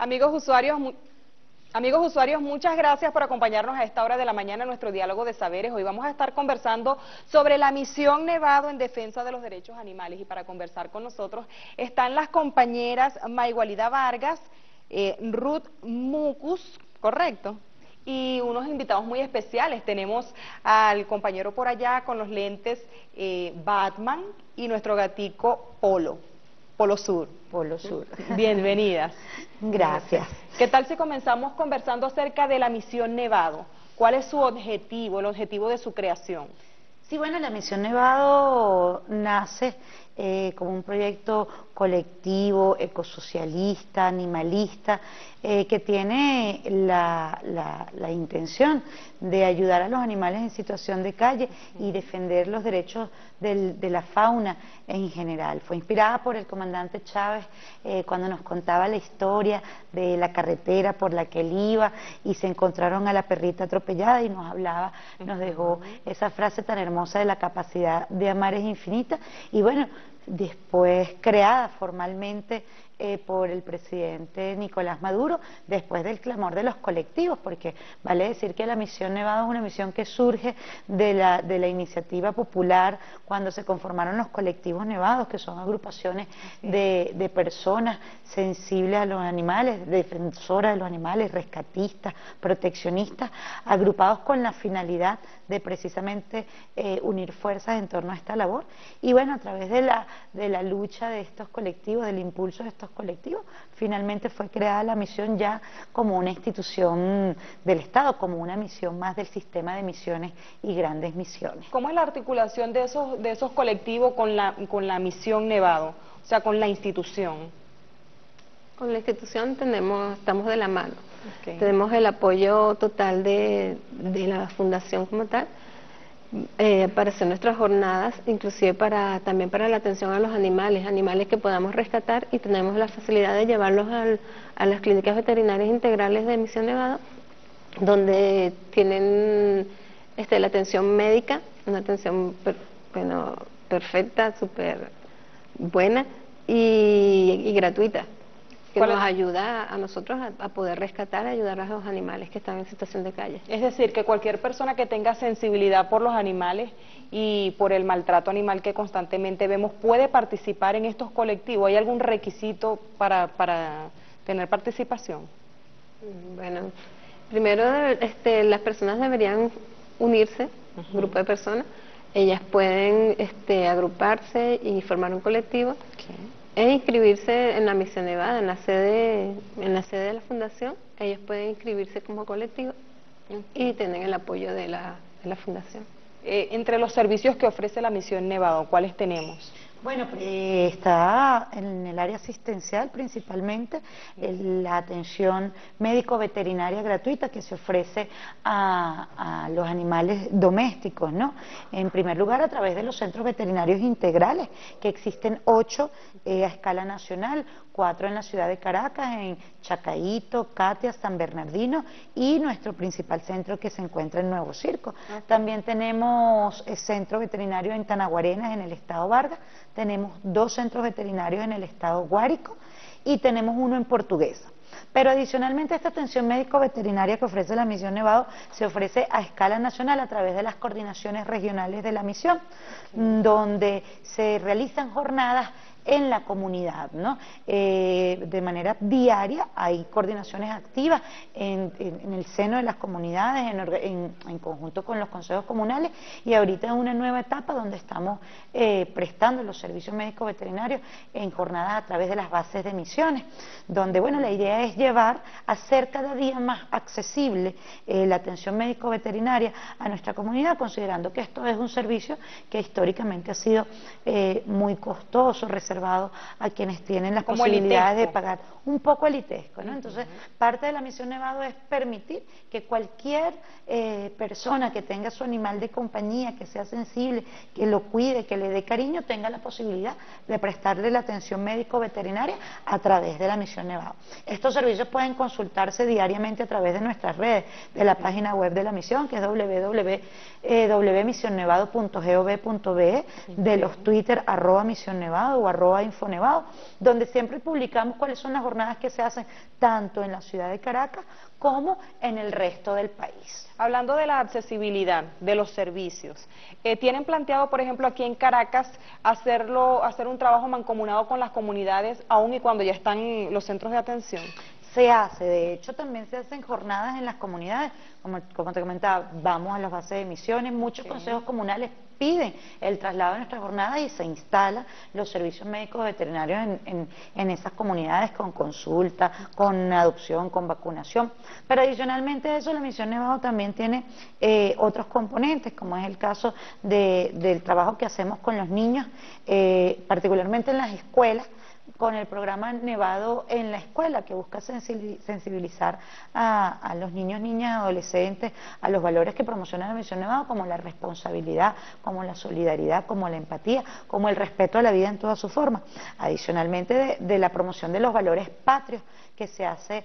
Amigos usuarios, muchas gracias por acompañarnos a esta hora de la mañana en nuestro Diálogo de Saberes. Hoy vamos a estar conversando sobre la Misión Nevado en defensa de los derechos animales, y para conversar con nosotros están las compañeras Maigualida Vargas, Ruth Muskus, correcto, y unos invitados muy especiales. Tenemos al compañero por allá con los lentes, Batman, y nuestro gatico Polo Sur. Bienvenidas. Gracias. ¿Qué tal si comenzamos conversando acerca de la Misión Nevado? ¿Cuál es su objetivo, el objetivo de su creación? Sí, bueno, la Misión Nevado nace como un proyecto colectivo, ecosocialista, animalista, que tiene la intención de ayudar a los animales en situación de calle y defender los derechos de la fauna en general. Fue inspirada por el comandante Chávez cuando nos contaba la historia de la carretera por la que él iba y se encontraron a la perrita atropellada, y nos hablaba, nos dejó esa frase tan hermosa de la capacidad de amar es infinita. Y bueno, después creada formalmente por el presidente Nicolás Maduro, después del clamor de los colectivos, porque vale decir que la Misión Nevado es una misión que surge de la iniciativa popular cuando se conformaron los colectivos nevados, que son agrupaciones de personas sensibles a los animales, defensoras de los animales, rescatistas, proteccionistas, agrupados con la finalidad de precisamente unir fuerzas en torno a esta labor. Y bueno, a través de la lucha de estos colectivos, del impulso de estos colectivos, finalmente fue creada la misión ya como una institución del Estado, como una misión más del sistema de misiones y grandes misiones. ¿Cómo es la articulación de esos colectivos con la Misión Nevado? O sea, con la institución. Con la institución estamos de la mano. Okay. Tenemos el apoyo total de la fundación como tal, para hacer nuestras jornadas, inclusive también para la atención a los animales que podamos rescatar, y tenemos la facilidad de llevarlos a las clínicas veterinarias integrales de Misión Nevado, donde tienen la atención médica, una atención perfecta, súper buena y gratuita, que nos ayuda a nosotros a poder rescatar, a ayudar a los animales que están en situación de calle. Es decir, que cualquier persona que tenga sensibilidad por los animales y por el maltrato animal que constantemente vemos puede participar en estos colectivos. ¿Hay algún requisito para tener participación? Bueno, primero las personas deberían unirse, un grupo de personas. Ellas pueden agruparse y formar un colectivo. Okay. Es inscribirse en la Misión Nevado, en la sede de la fundación. Ellos pueden inscribirse como colectivo y tienen el apoyo de la fundación. Entre los servicios que ofrece la Misión Nevado, ¿cuáles tenemos? Bueno, está en el área asistencial principalmente la atención médico-veterinaria gratuita que se ofrece a los animales domésticos, ¿no? En primer lugar, a través de los centros veterinarios integrales, que existen 8 a escala nacional, 4 en la ciudad de Caracas, en Chacaíto, Catia, San Bernardino, y nuestro principal centro que se encuentra en Nuevo Circo. Okay. También tenemos el centro veterinario en Tanaguarenas, en el estado Vargas. Tenemos 2 centros veterinarios en el estado Guárico y tenemos uno en Portuguesa. Pero adicionalmente a esta atención médico-veterinaria que ofrece la Misión Nevado, se ofrece a escala nacional a través de las coordinaciones regionales de la misión, donde se realizan jornadas en la comunidad, ¿no? De manera diaria hay coordinaciones activas en el seno de las comunidades, en conjunto con los consejos comunales, y ahorita es una nueva etapa donde estamos prestando los servicios médicos veterinarios en jornadas a través de las bases de misiones, donde bueno, la idea es hacer cada día más accesible la atención médico veterinaria a nuestra comunidad, considerando que esto es un servicio que históricamente ha sido muy costoso, reservado a quienes tienen las posibilidades de pagar, un poco elitesco, ¿no? Entonces, parte de la Misión Nevado es permitir que cualquier persona que tenga su animal de compañía, que sea sensible, que lo cuide, que le dé cariño, tenga la posibilidad de prestarle la atención médico-veterinaria a través de la Misión Nevado. Estos servicios pueden consultarse diariamente a través de nuestras redes, de la página web de la misión, que es www.misionnevado.gov.be, de los Twitter @misionnevado o @infonevado, donde siempre publicamos cuáles son las jornadas que se hacen tanto en la ciudad de Caracas como en el resto del país. Hablando de la accesibilidad de los servicios, ¿tienen planteado, por ejemplo, aquí en Caracas hacer un trabajo mancomunado con las comunidades, aún y cuando ya están los centros de atención? Se hace, de hecho también se hacen jornadas en las comunidades, como te comentaba, vamos a las bases de misiones, muchos consejos comunales piden el traslado de nuestras jornadas y se instalan los servicios médicos veterinarios en esas comunidades con consulta, con adopción, con vacunación. Pero adicionalmente a eso, la Misión Nevado también tiene otros componentes, como es el caso del trabajo que hacemos con los niños, particularmente en las escuelas, con el programa Nevado en la Escuela, que busca sensibilizar a los niños, niñas, adolescentes, a los valores que promociona la Misión Nevado, como la responsabilidad, como la solidaridad, como la empatía, como el respeto a la vida en todas sus formas. Adicionalmente de la promoción de los valores patrios, que se hace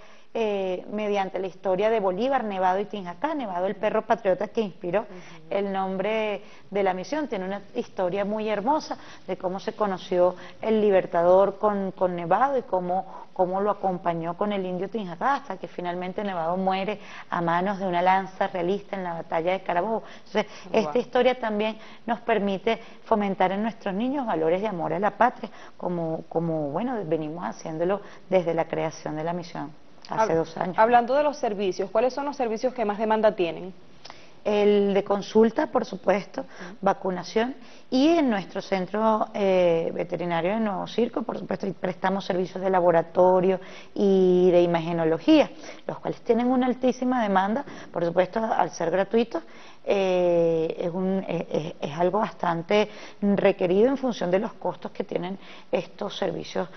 mediante la historia de Bolívar, Nevado y Tinjacá. Nevado, el perro patriota que inspiró el nombre de la misión, tiene una historia muy hermosa de cómo se conoció el Libertador con Nevado y cómo lo acompañó con el indio Tinjacá, hasta que finalmente Nevado muere a manos de una lanza realista en la batalla de Carabobo. Entonces, esta historia también nos permite fomentar en nuestros niños valores de amor a la patria, como bueno, venimos haciéndolo desde la creación de la misión hace 2 años. Hablando de los servicios, ¿cuáles son los servicios que más demanda tienen? El de consulta, por supuesto, vacunación, y en nuestro centro veterinario de Nuevo Circo, por supuesto, prestamos servicios de laboratorio y de imagenología, los cuales tienen una altísima demanda, por supuesto, al ser gratuitos. Es algo bastante requerido en función de los costos que tienen estos servicios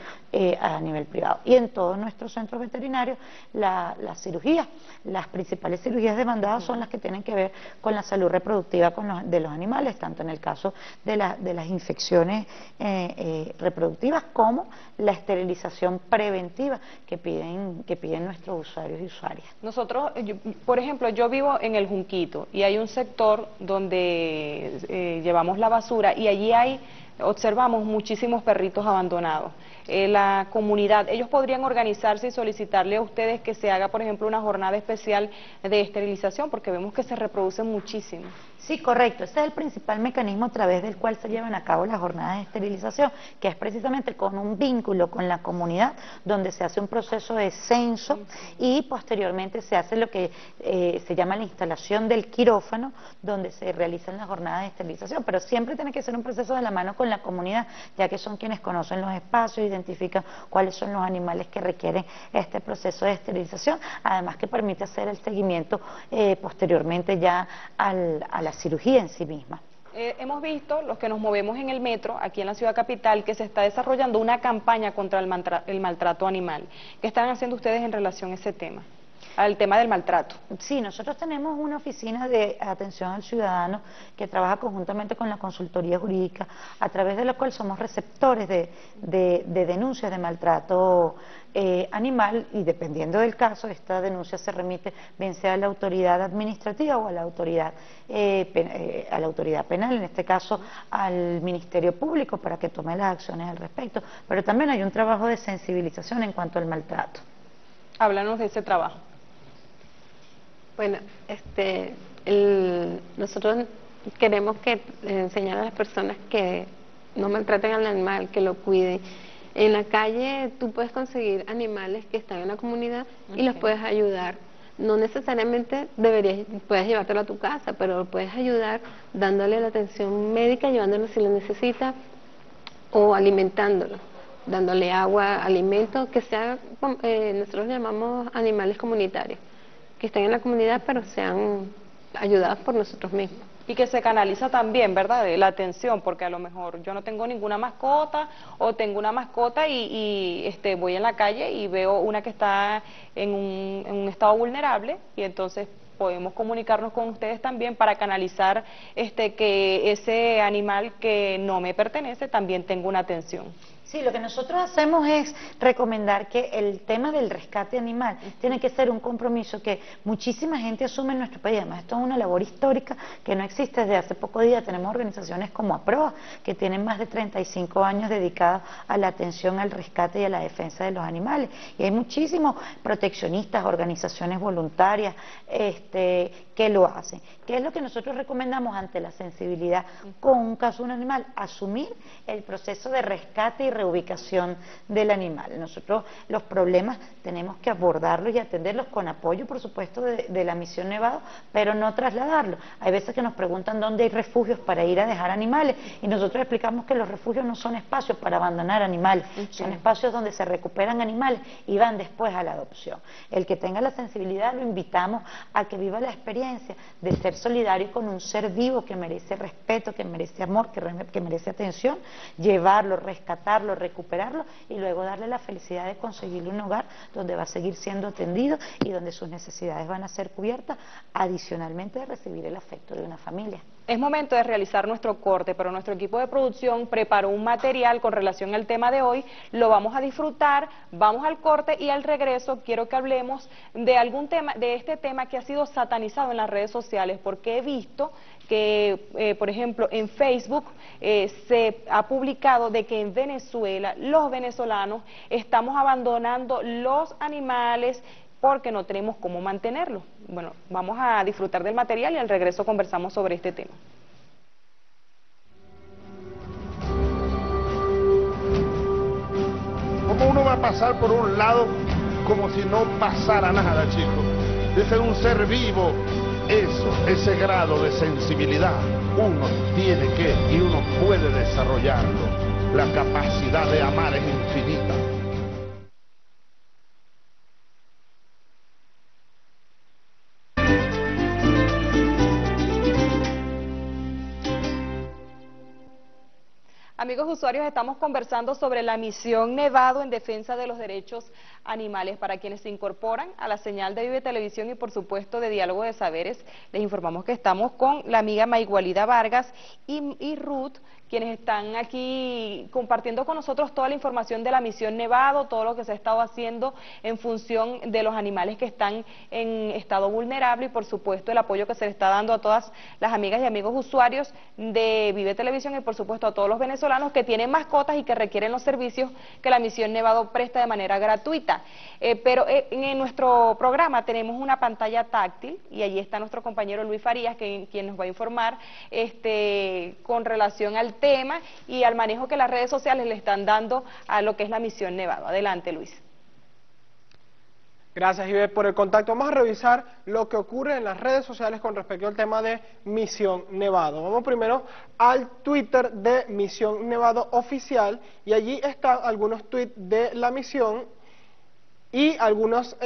a nivel privado. Y en todos nuestros centros veterinarios, las cirugías, las principales cirugías demandadas son las que tienen que ver con la salud reproductiva de los animales, tanto en el caso de las infecciones reproductivas como la esterilización preventiva que piden nuestros usuarios y usuarias. Nosotros, por ejemplo, yo vivo en El Junquito y hay un sector donde llevamos la basura y allí observamos muchísimos perritos abandonados. La comunidad, ellos podrían organizarse y solicitarle a ustedes que se haga, por ejemplo, una jornada especial de esterilización, porque vemos que se reproducen muchísimo. Sí, correcto, ese es el principal mecanismo a través del cual se llevan a cabo las jornadas de esterilización, que es precisamente con un vínculo con la comunidad, donde se hace un proceso de censo y posteriormente se hace lo que se llama la instalación del quirófano, donde se realizan las jornadas de esterilización, pero siempre tiene que ser un proceso de la mano con la comunidad, ya que son quienes conocen los espacios, identifican cuáles son los animales que requieren este proceso de esterilización, además que permite hacer el seguimiento posteriormente ya a la cirugía en sí misma. Hemos visto, los que nos movemos en el metro, aquí en la ciudad capital, que se está desarrollando una campaña contra el maltrato animal. ¿Qué están haciendo ustedes en relación a ese tema? Al tema del maltrato. Sí, nosotros tenemos una oficina de atención al ciudadano que trabaja conjuntamente con la consultoría jurídica, a través de la cual somos receptores de denuncias de maltrato animal, y dependiendo del caso, esta denuncia se remite bien sea a la autoridad administrativa o a la autoridad penal, en este caso al Ministerio Público, para que tome las acciones al respecto. Pero también hay un trabajo de sensibilización en cuanto al maltrato. Háblanos de ese trabajo. Bueno, nosotros queremos enseñar a las personas que no maltraten al animal, que lo cuiden. En la calle tú puedes conseguir animales que están en la comunidad y los puedes ayudar. No necesariamente puedes llevártelo a tu casa, pero lo puedes ayudar dándole la atención médica, llevándolo si lo necesita, o alimentándolo, dándole agua, alimento, que sea, nosotros llamamos animales comunitarios, que estén en la comunidad pero sean ayudados por nosotros mismos. Y que se canaliza también, ¿verdad?, de la atención, porque a lo mejor yo no tengo ninguna mascota, o tengo una mascota y voy en la calle y veo una que está en un estado vulnerable, y entonces podemos comunicarnos con ustedes también para canalizar que ese animal que no me pertenece también tenga una atención. Sí, lo que nosotros hacemos es recomendar que el tema del rescate animal tiene que ser un compromiso que muchísima gente asume en nuestro país. Además, esto es una labor histórica que no existe desde hace poco día. Tenemos organizaciones como APROA, que tienen más de 35 años dedicadas a la atención al rescate y a la defensa de los animales. Y hay muchísimos proteccionistas, organizaciones voluntarias que lo hacen. ¿Qué es lo que nosotros recomendamos ante la sensibilidad con un caso de un animal? Asumir el proceso de rescate y reubicación del animal. Nosotros los problemas tenemos que abordarlos y atenderlos con apoyo, por supuesto, de la Misión Nevado, pero no trasladarlos. Hay veces que nos preguntan dónde hay refugios para ir a dejar animales, y nosotros explicamos que los refugios no son espacios para abandonar animales, son espacios donde se recuperan animales y van después a la adopción. El que tenga la sensibilidad lo invitamos a que viva la experiencia de ser solidario con un ser vivo que merece respeto, que merece amor, que merece atención, llevarlo, rescatarlo, recuperarlo y luego darle la felicidad de conseguirle un hogar donde va a seguir siendo atendido y donde sus necesidades van a ser cubiertas, adicionalmente de recibir el afecto de una familia. Es momento de realizar nuestro corte, pero nuestro equipo de producción preparó un material con relación al tema de hoy, lo vamos a disfrutar, vamos al corte y al regreso quiero que hablemos de algún tema, de este tema que ha sido satanizado en las redes sociales, porque he visto que, por ejemplo, en Facebook se ha publicado de que en Venezuela los venezolanos estamos abandonando los animales porque no tenemos cómo mantenerlos. Bueno, vamos a disfrutar del material y al regreso conversamos sobre este tema. ¿Cómo uno va a pasar por un lado como si no pasara nada, chicos? De ser un ser vivo. Eso, ese grado de sensibilidad, uno tiene que y uno puede desarrollarlo. La capacidad de amar es infinita. Amigos usuarios, estamos conversando sobre la Misión Nevado en defensa de los derechos animales. Para quienes se incorporan a la señal de Vive Televisión y por supuesto de Diálogo de Saberes, les informamos que estamos con la amiga Maigualida Vargas y Ruth, quienes están aquí compartiendo con nosotros toda la información de la Misión Nevado, todo lo que se ha estado haciendo en función de los animales que están en estado vulnerable y por supuesto el apoyo que se le está dando a todas las amigas y amigos usuarios de Vive Televisión y por supuesto a todos los venezolanos que tienen mascotas y que requieren los servicios que la Misión Nevado presta de manera gratuita. Pero en nuestro programa tenemos una pantalla táctil y allí está nuestro compañero Luis Farías, quien nos va a informar con relación al tema y al manejo que las redes sociales le están dando a lo que es la Misión Nevado. Adelante, Luis. Gracias, Ibe, por el contacto. Vamos a revisar lo que ocurre en las redes sociales con respecto al tema de Misión Nevado. Vamos primero al Twitter de Misión Nevado Oficial y allí están algunos tweets de la misión y algunas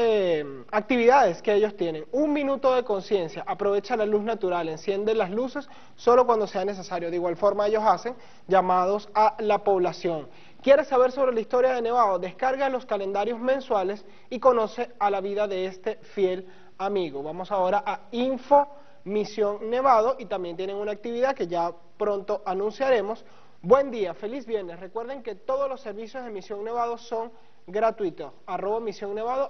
actividades que ellos tienen. Un minuto de conciencia, aprovecha la luz natural, enciende las luces solo cuando sea necesario. De igual forma ellos hacen llamados a la población. ¿Quieres saber sobre la historia de Nevado? Descarga los calendarios mensuales y conoce a la vida de este fiel amigo. Vamos ahora a Info Misión Nevado y también tienen una actividad que ya pronto anunciaremos. Buen día, feliz viernes. Recuerden que todos los servicios de Misión Nevado son gratuito, @Misión Nevado,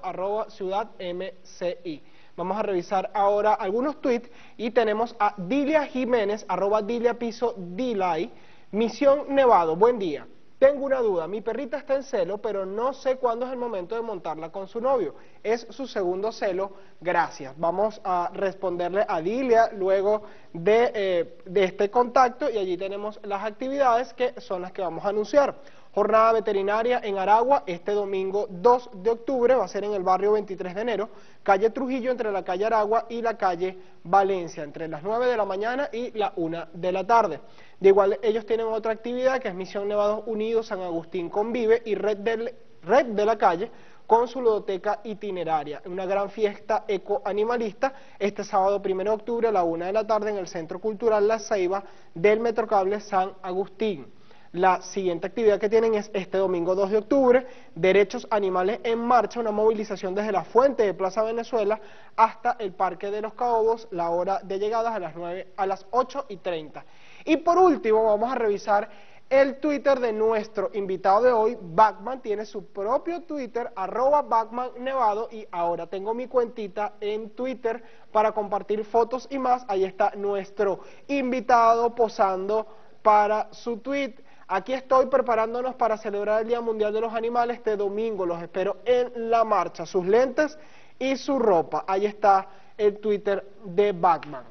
@CiudadMCI. Vamos a revisar ahora algunos tweets y tenemos a Dilia Jiménez, @Dilia_Dilay, Misión Nevado, buen día. Tengo una duda, mi perrita está en celo, pero no sé cuándo es el momento de montarla con su novio. Es su segundo celo, gracias. Vamos a responderle a Dilia luego de este contacto y allí tenemos las actividades que son las que vamos a anunciar. Jornada veterinaria en Aragua este domingo 2 de octubre, va a ser en el barrio 23 de enero, calle Trujillo entre la calle Aragua y la calle Valencia, entre las 9 de la mañana y la 1 de la tarde. De igual, ellos tienen otra actividad que es Misión Nevados Unidos, San Agustín Convive y Red de la Calle, con su ludoteca itineraria, una gran fiesta ecoanimalista este sábado 1 de octubre a la 1 de la tarde en el Centro Cultural La Ceiba del Metrocable San Agustín. La siguiente actividad que tienen es este domingo 2 de octubre, Derechos Animales en Marcha, una movilización desde la fuente de Plaza Venezuela hasta el Parque de los Caobos, la hora de llegadas a las 8:30. Y por último vamos a revisar el Twitter de nuestro invitado de hoy. Batman tiene su propio Twitter, @BatmanNevado, y ahora tengo mi cuentita en Twitter para compartir fotos y más. Ahí está nuestro invitado posando para su tweet. Aquí estoy preparándonos para celebrar el Día Mundial de los Animales este domingo. Los espero en la marcha, sus lentes y su ropa. Ahí está el Twitter de Batman.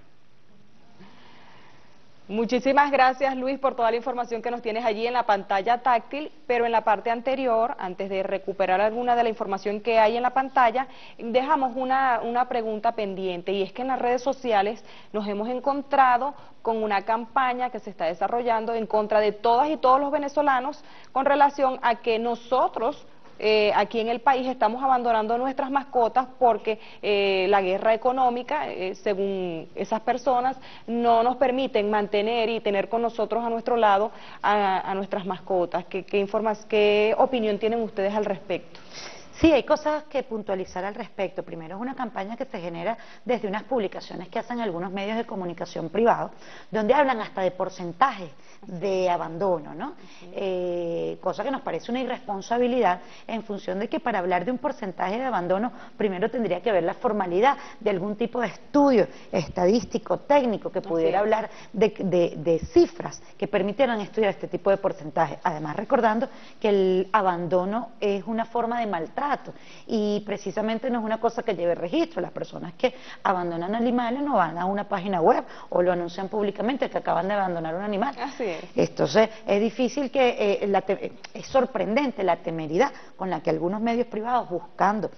Muchísimas gracias, Luis, por toda la información que nos tienes allí en la pantalla táctil, pero en la parte anterior, antes de recuperar alguna de la información que hay en la pantalla, dejamos una pregunta pendiente, y es que en las redes sociales nos hemos encontrado con una campaña que se está desarrollando en contra de todas y todos los venezolanos con relación a que nosotros aquí en el país estamos abandonando nuestras mascotas porque la guerra económica, según esas personas, no nos permiten mantener y tener con nosotros a nuestro lado a nuestras mascotas. ¿Qué opinión tienen ustedes al respecto? Sí, hay cosas que puntualizar al respecto. Primero, es una campaña que se genera desde unas publicaciones que hacen algunos medios de comunicación privados, donde hablan hasta de porcentajes de abandono, ¿no? Cosa que nos parece una irresponsabilidad, en función de que para hablar de un porcentaje de abandono, primero tendría que ver la formalidad de algún tipo de estudio estadístico, técnico, que pudiera hablar de cifras que permitieran estudiar este tipo de porcentaje. Además, recordando que el abandono es una forma de maltrato, y precisamente no es una cosa que lleve registro. Las personas que abandonan animales no van a una página web o lo anuncian públicamente que acaban de abandonar un animal. Así es. Entonces es difícil que, es sorprendente la temeridad con la que algunos medios privados, buscando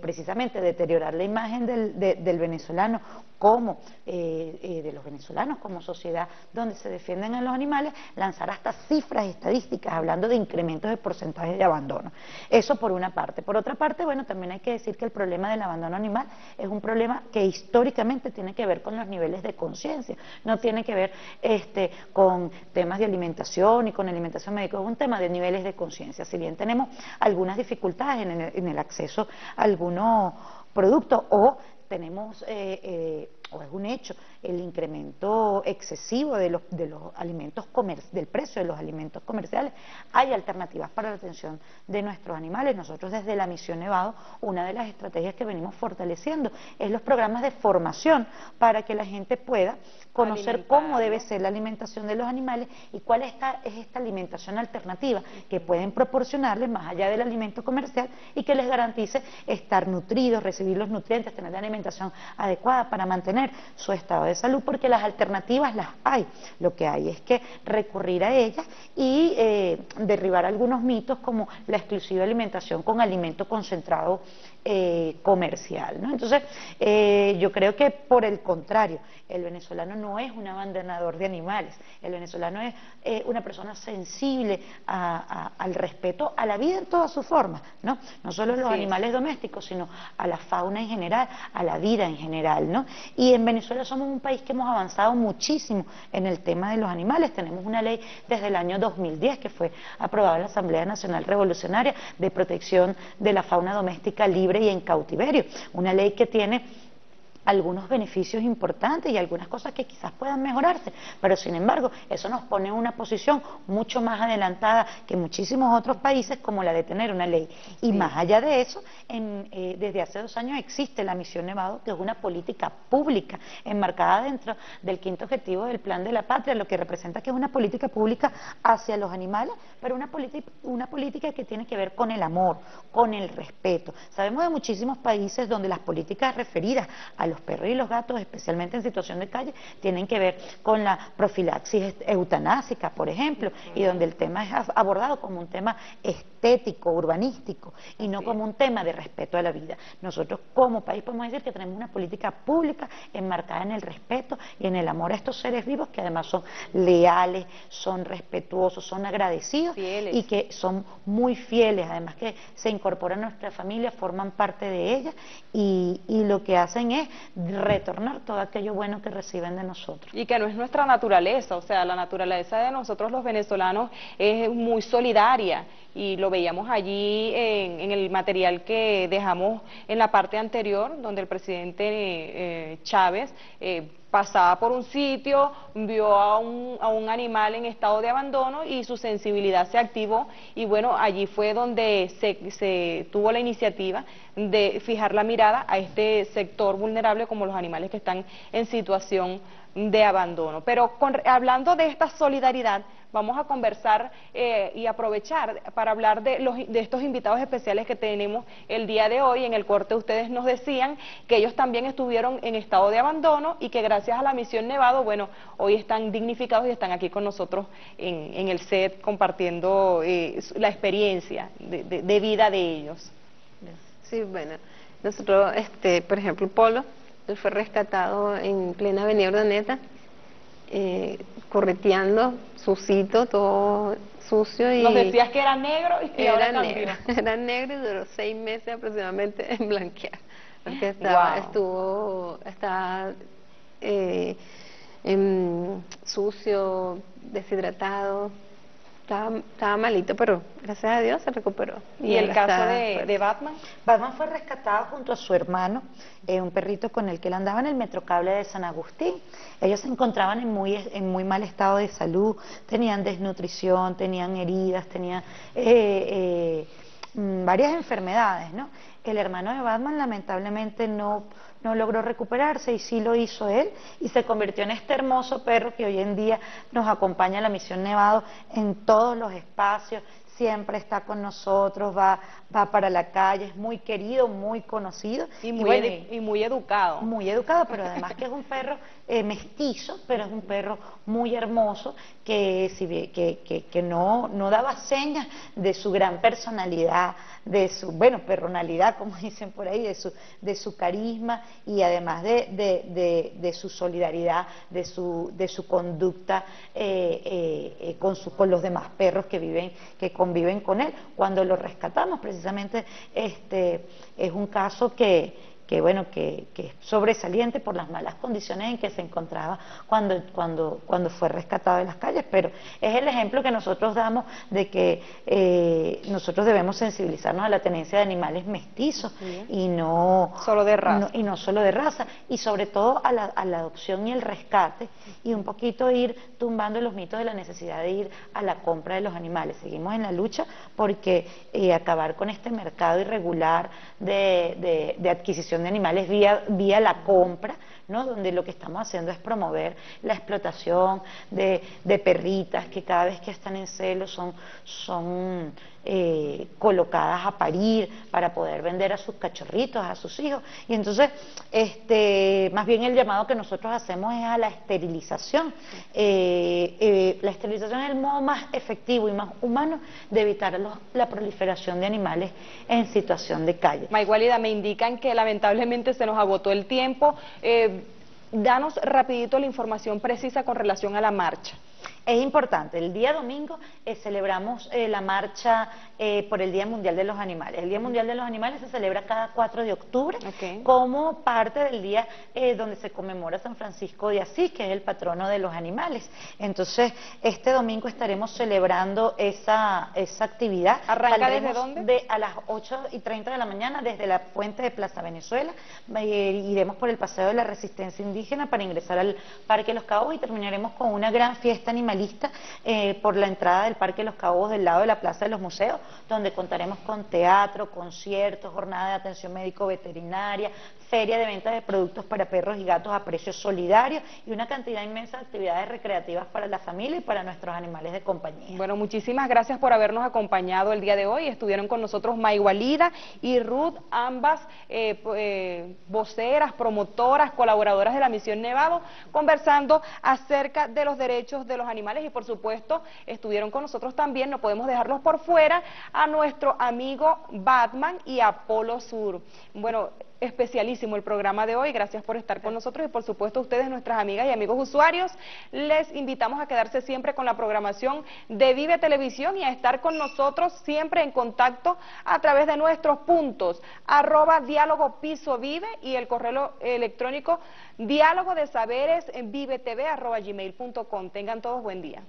precisamente deteriorar la imagen del venezolano, como de los venezolanos como sociedad, donde se defienden a los animales, lanzar hasta cifras estadísticas hablando de incrementos de porcentajes de abandono. Eso por una parte. Por otra parte, bueno, también hay que decir que el problema del abandono animal es un problema que históricamente tiene que ver con los niveles de conciencia, no tiene que ver con temas de alimentación y con alimentación médica, es un tema de niveles de conciencia. Si bien tenemos algunas dificultades en el acceso a algunos productos, o tenemos, o es un hecho, el incremento excesivo de los alimentos del precio de los alimentos comerciales, hay alternativas para la atención de nuestros animales. Nosotros desde la Misión Nevado, una de las estrategias que venimos fortaleciendo es los programas de formación para que la gente pueda conocer cómo debe ser la alimentación de los animales y cuál es esta alimentación alternativa que pueden proporcionarles más allá del alimento comercial, y que les garantice estar nutridos, recibir los nutrientes, tener la alimentación adecuada para mantener su estado de salud, porque las alternativas las hay. Lo que hay es que recurrir a ellas y derribar algunos mitos como la exclusiva alimentación con alimento concentrado comercial, ¿no? Entonces, yo creo que por el contrario, el venezolano no es un abandonador de animales, el venezolano es una persona sensible al respeto a la vida en todas sus formas, ¿no? No solo a los animales domésticos, sino a la fauna en general, a la vida en general, ¿no? Y en Venezuela somos un país que hemos avanzado muchísimo en el tema de los animales. Tenemos una ley desde el año 2010 que fue aprobada en la Asamblea Nacional Revolucionaria de protección de la fauna doméstica libre y en cautiverio, una ley que tiene algunos beneficios importantes y algunas cosas que quizás puedan mejorarse, pero sin embargo eso nos pone en una posición mucho más adelantada que muchísimos otros países, como la de tener una ley. Y más allá de eso, desde hace 2 años existe la Misión Nevado, que es una política pública enmarcada dentro del 5º objetivo del Plan de la Patria, lo que representa que es una política pública hacia los animales, pero una política que tiene que ver con el amor, con el respeto. Sabemos de muchísimos países donde las políticas referidas a los perros y los gatos, especialmente en situación de calle, tienen que ver con la profilaxis eutanásica, por ejemplo, y donde el tema es abordado como un tema estético, urbanístico, y no como un tema de respeto a la vida. Nosotros como país podemos decir que tenemos una política pública enmarcada en el respeto y en el amor a estos seres vivos, que además son leales, son respetuosos, son agradecidos, fieles, y que son muy fieles, además que se incorporan a nuestra familia, forman parte de ella, y lo que hacen es retornar todo aquello bueno que reciben de nosotros. Y que no es nuestra naturaleza, o sea, la naturaleza de nosotros los venezolanos es muy solidaria, y lo veíamos allí en el material que dejamos en la parte anterior, donde el presidente Chávez pasaba por un sitio, vio a un animal en estado de abandono y su sensibilidad se activó, y bueno, allí fue donde se tuvo la iniciativa de fijar la mirada a este sector vulnerable como los animales que están en situación de abandono. Pero hablando de esta solidaridad, vamos a conversar y aprovechar para hablar de estos invitados especiales que tenemos el día de hoy. En el corte ustedes nos decían que ellos también estuvieron en estado de abandono y que gracias a la Misión Nevado, bueno, hoy están dignificados y están aquí con nosotros en el set compartiendo la experiencia de vida de ellos. Sí, bueno, nosotros, por ejemplo, Polo, él fue rescatado en plena Avenida Urdaneta, correteando sucito, todo sucio. Y nos decías que era negro y ahora cambió. Era negro y duró 6 meses aproximadamente en blanquear, porque estaba sucio, deshidratado. Estaba malito, pero gracias a Dios se recuperó. ¿Y el caso de Batman? Batman fue rescatado junto a su hermano, un perrito con el que él andaba en el Metrocable de San Agustín. Ellos se encontraban en muy mal estado de salud, tenían desnutrición, tenían heridas, tenían varias enfermedades, ¿no? El hermano de Batman lamentablemente no logró recuperarse, y sí lo hizo él, y se convirtió en este hermoso perro que hoy en día nos acompaña a la Misión Nevado en todos los espacios, siempre está con nosotros, va para la calle, es muy querido, muy conocido. Y muy educado. Muy educado, pero además que es un perro mestizo, pero es un perro muy hermoso, que no daba señas de su gran personalidad, de su, bueno, perronalidad, como dicen por ahí, de su carisma, y además de su solidaridad, de su conducta con los demás perros que conviven con él. Cuando lo rescatamos, precisamente, es un caso que es sobresaliente por las malas condiciones en que se encontraba cuando fue rescatado de las calles, pero es el ejemplo que nosotros damos de que nosotros debemos sensibilizarnos a la tenencia de animales mestizos, sí, y no solo de raza, y sobre todo a la adopción y el rescate, y un poquito ir tumbando los mitos de la necesidad de ir a la compra de los animales. Seguimos en la lucha porque acabar con este mercado irregular de adquisición de animales vía la compra, ¿no? Donde lo que estamos haciendo es promover la explotación de perritas que cada vez que están en celo son colocadas a parir para poder vender a sus cachorritos, a sus hijos. Y entonces, más bien el llamado que nosotros hacemos es a la esterilización. La esterilización es el modo más efectivo y más humano de evitar la proliferación de animales en situación de calle. Maigualida, me indican que lamentablemente se nos agotó el tiempo. Danos rapidito la información precisa con relación a la marcha. Es importante, el día domingo celebramos la marcha por el Día Mundial de los Animales. El Día Mundial de los Animales se celebra cada 4 de octubre, okay, como parte del día donde se conmemora San Francisco de Asís, que es el patrono de los animales. Entonces, este domingo estaremos celebrando esa actividad. ¿Arranca desde dónde? A las 8:30 de la mañana, desde la fuente de Plaza Venezuela. Iremos por el Paseo de la Resistencia Indígena para ingresar al Parque Los Caobos, y terminaremos con una gran fiesta animal por la entrada del Parque Los Caobos, del lado de la Plaza de los Museos, donde contaremos con teatro, conciertos, jornada de atención médico-veterinaria, feria de venta de productos para perros y gatos a precios solidarios, y una cantidad inmensa de actividades recreativas para la familia y para nuestros animales de compañía. Bueno, muchísimas gracias por habernos acompañado el día de hoy. Estuvieron con nosotros Maigualida y Ruth, ambas voceras, promotoras, colaboradoras de la Misión Nevado, conversando acerca de los derechos de los animales. Y por supuesto estuvieron con nosotros también, no podemos dejarlos por fuera, a nuestro amigo Batman y a Polo Sur. Bueno, especialísimo el programa de hoy, gracias por estar con nosotros, y por supuesto ustedes, nuestras amigas y amigos usuarios, les invitamos a quedarse siempre con la programación de Vive Televisión y a estar con nosotros siempre en contacto a través de nuestros puntos, @dialogopisovive y el correo electrónico dialogodesaberesvivetv@gmail.com. Tengan todos buen día.